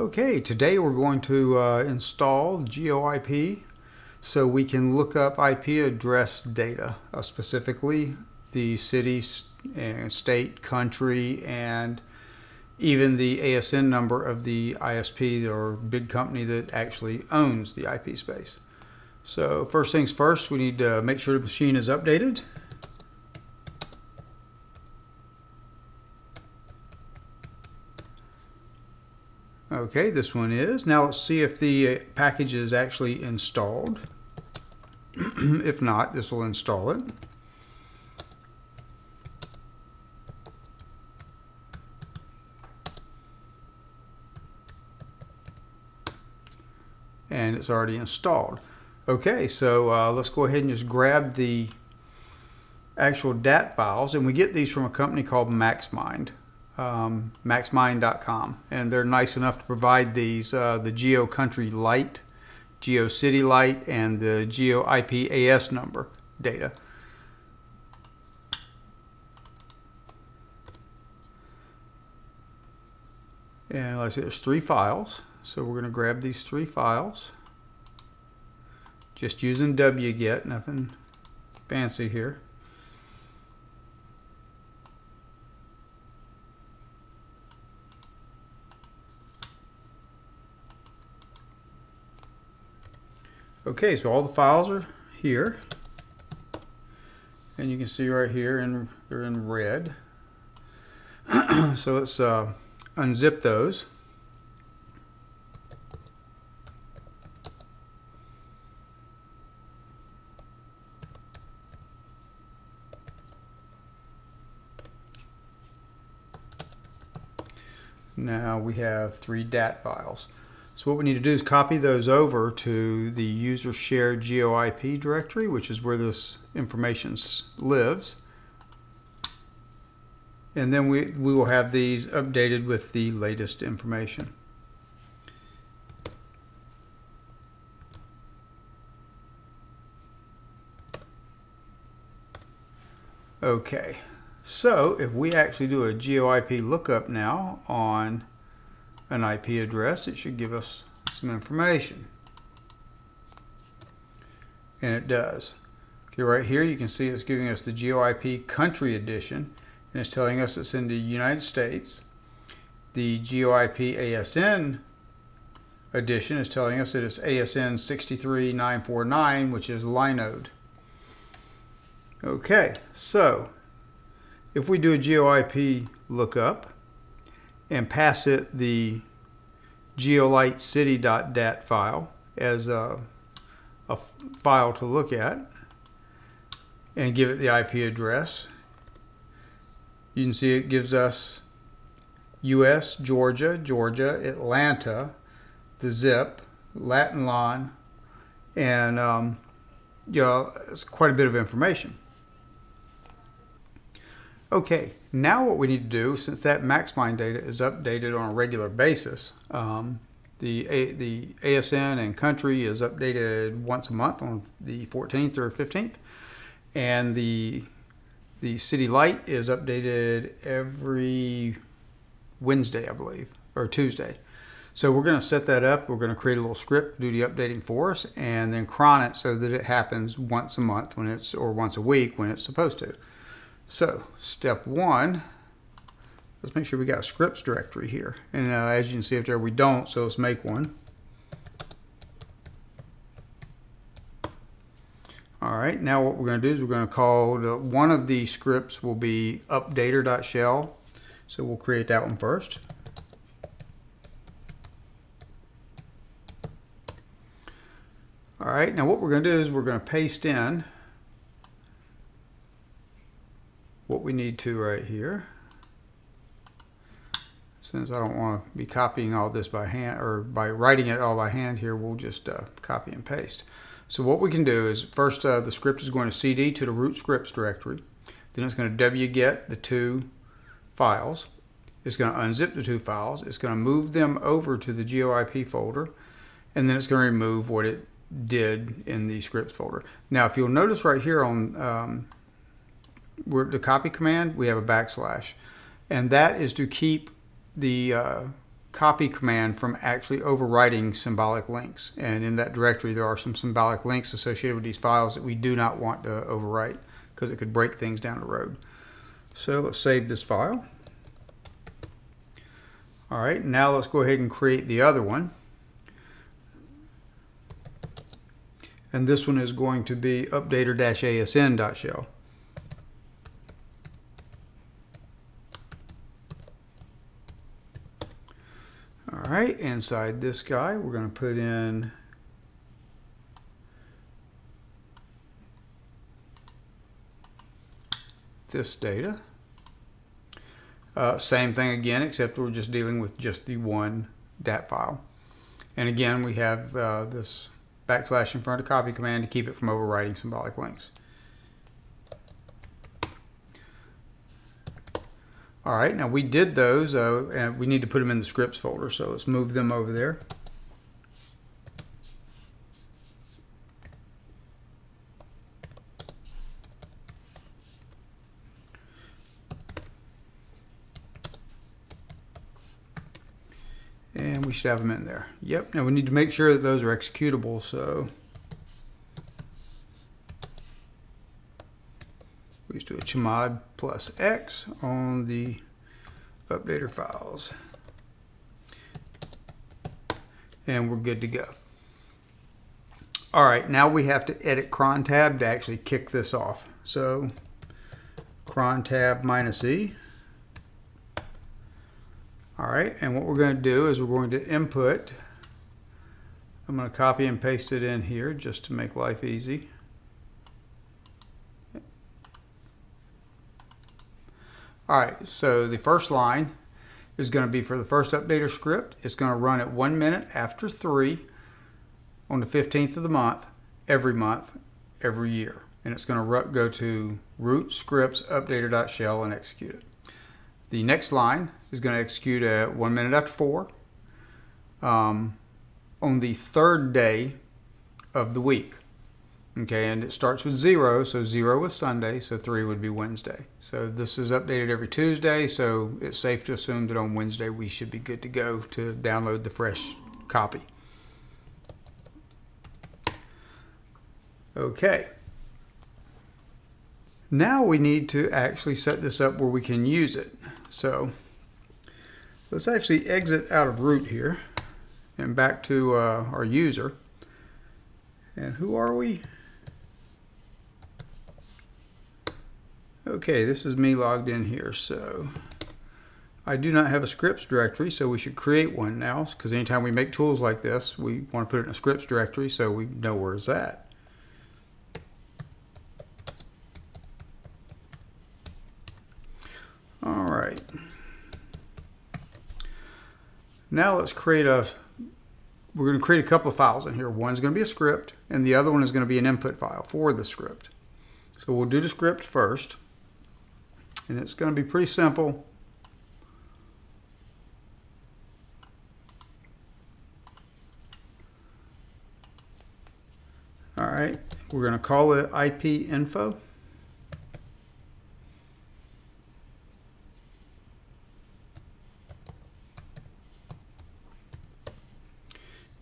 Okay, today we're going to install GeoIP so we can look up IP address data, specifically the city, state, country, and even the ASN number of the ISP or big company that actually owns the IP space. So first things first, we need to make sure the machine is updated. Okay, this one is. Now let's see if the package is actually installed. If not, this will install it. And it's already installed. Okay, so let's go ahead and just grab the actual DAT files, and we get these from a company called MaxMind. MaxMind.com, and they're nice enough to provide these the Geo Country Light, Geo City Light, and the Geo IP AS number data. And like I said, there's three files, so we're going to grab these three files. Just using wget, nothing fancy here. Okay, so all the files are here, and you can see right here, and they're in red. So let's unzip those. Now we have three DAT files. So what we need to do is copy those over to the user shared GeoIP directory, which is where this information lives. And then we will have these updated with the latest information. Okay, so if we actually do a GeoIP lookup now on an IP address, it should give us some information. And it does. Okay, right here you can see it's giving us the GeoIP Country Edition, and it's telling us it's in the United States. The GeoIP ASN Edition is telling us that it's ASN 63949, which is Linode. Okay, so if we do a GeoIP lookup and pass it the geolitecity.dat file as a file to look at, and give it the IP address, you can see it gives us US, Georgia, Georgia, Atlanta, the zip, Latin, and you know, it's quite a bit of information. Okay, now what we need to do, since that MaxMind data is updated on a regular basis, the ASN and country is updated once a month on the 14th or 15th, and the city light is updated every Wednesday, I believe, or Tuesday. So we're going to set that up. We're going to create a little script, do the updating for us, and then cron it so that it happens once a month when it's, or once a week when it's supposed to. So step one, let's make sure we got a scripts directory here. And as you can see up there, we don't, so let's make one. All right, now what we're going to do is we're going to call, one of the scripts will be updater.sh. So we'll create that one first. All right, now what we're going to do is we're going to paste in what we need to right here, since I don't want to be copying all this by hand or by writing it all by hand here. We'll just copy and paste. So what we can do is first the script is going to cd to the root scripts directory, then it's going to wget the two files, it's going to unzip the two files, it's going to move them over to the GeoIP folder, and then it's going to remove what it did in the scripts folder. Now if you'll notice right here on the copy command, we have a backslash, and that is to keep the copy command from actually overwriting symbolic links. And in that directory, there are some symbolic links associated with these files that we do not want to overwrite because it could break things down the road. So let's save this file. All right, now let's go ahead and create the other one. And this one is going to be updater-asn.sh. All right, inside this guy, we're going to put in this data. Same thing again, except we're just dealing with just the one DAT file. And again, we have this backslash in front of copy command to keep it from overwriting symbolic links. All right, now we did those, and we need to put them in the scripts folder, so let's move them over there. And we should have them in there. Yep, now we need to make sure that those are executable, so we just do a chmod plus X on the updater files. And we're good to go. All right, now we have to edit crontab to actually kick this off. So crontab -E. All right, and what we're going to do is we're going to input. I'm going to copy and paste it in here just to make life easy. All right, so the first line is going to be for the first updater script. It's going to run at 1 minute after 3 on the 15th of the month, every year. And it's going to go to root scripts updater.shell and execute it. The next line is going to execute at 1 minute after 4 on the 3rd day of the week. Okay, and it starts with 0, so 0 is Sunday, so 3 would be Wednesday. So this is updated every Tuesday, so it's safe to assume that on Wednesday we should be good to go to download the fresh copy. Okay. Now we need to actually set this up where we can use it. So let's actually exit out of root here and back to our user. And who are we? Okay, this is me logged in here, so I do not have a scripts directory, so we should create one now, because anytime we make tools like this, we want to put it in a scripts directory so we know where it's at. All right. Now let's create a, we're going to create a couple of files in here. One's going to be a script, and the other one is going to be an input file for the script. So we'll do the script first. And it's going to be pretty simple. All right, we're going to call it IP info.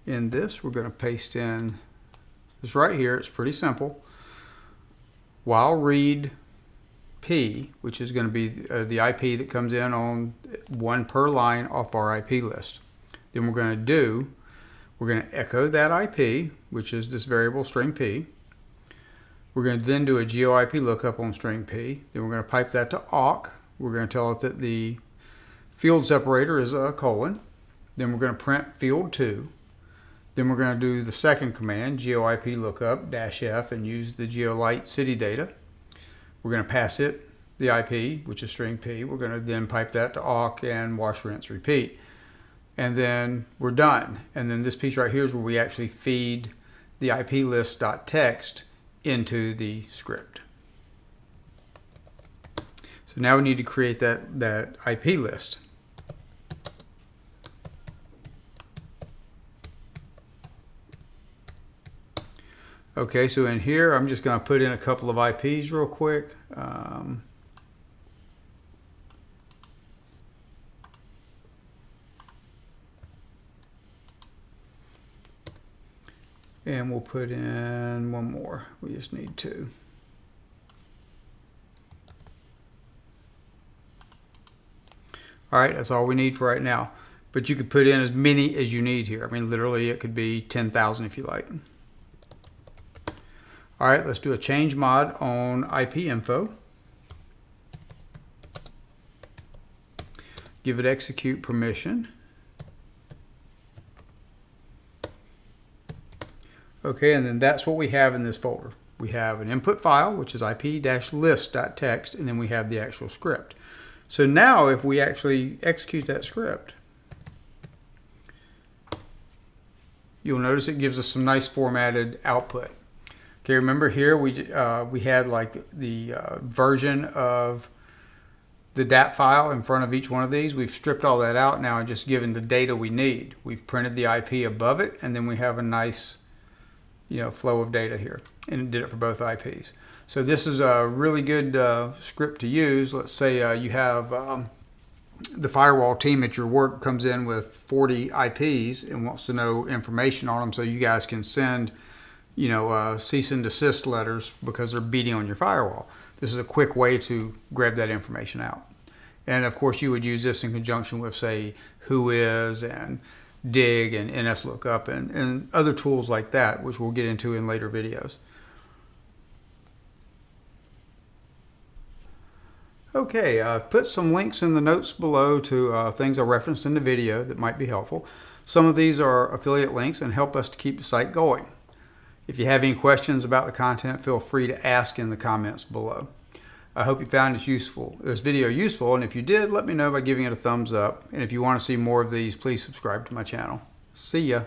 In this, we're going to paste in this right here. It's pretty simple. While read P, which is going to be the IP that comes in on one per line off our IP list. Then we're going to echo that IP, which is this variable string P. We're going to then do a GeoIP lookup on string P. Then we're going to pipe that to awk. We're going to tell it that the field separator is a colon. Then we're going to print field 2. Then we're going to do the second command, geoip lookup -f, and use the geolitecity data. We're going to pass it the IP, which is string P. We're going to then pipe that to awk and wash, rinse, repeat. And then we're done. And then this piece right here is where we actually feed the IP list.txt into the script. So now we need to create that IP list. Okay, so in here, I'm just going to put in a couple of IPs real quick. And we'll put in one more. We just need two. All right, that's all we need for right now. But you could put in as many as you need here. I mean, literally, it could be 10,000 if you like. All right, let's do a change mod on IP info. Give it execute permission. Okay, and then that's what we have in this folder. We have an input file, which is ip-list.txt, and then we have the actual script. So now if we actually execute that script, you'll notice it gives us some nice formatted output. Okay, remember here we had like the version of the DAT file in front of each one of these. We've stripped all that out now and just given the data we need. We've printed the IP above it, and then we have a nice, you know, flow of data here, and it did it for both IPs. So this is a really good script to use. Let's say you have the firewall team at your work comes in with 40 IPs and wants to know information on them, so you guys can send, you know, cease and desist letters because they're beating on your firewall. This is a quick way to grab that information out. And of course you would use this in conjunction with, say, WHOIS and DIG and NSLOOKUP and other tools like that, which we'll get into in later videos. Okay, I've put some links in the notes below to things I referenced in the video that might be helpful. Some of these are affiliate links and help us to keep the site going. If you have any questions about the content, feel free to ask in the comments below. I hope you found this video useful, and if you did, let me know by giving it a thumbs up. And if you want to see more of these, please subscribe to my channel. See ya!